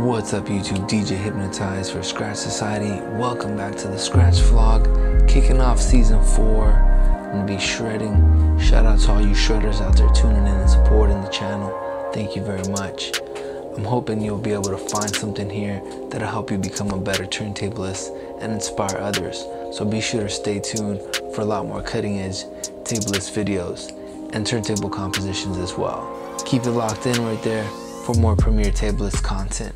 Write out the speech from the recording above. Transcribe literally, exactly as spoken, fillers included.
What's up YouTube, D J Hypnotized for Scratch Society. Welcome back to the Scratch Vlog, kicking off season four. I'm gonna be shredding. Shout out to all you shredders out there tuning in and supporting the channel. Thank you very much. I'm hoping you'll be able to find something here that'll help you become a better turntablist and inspire others. So be sure to stay tuned for a lot more cutting edge tablelist videos and turntable compositions as well. Keep it locked in right there for more premier tablelist content.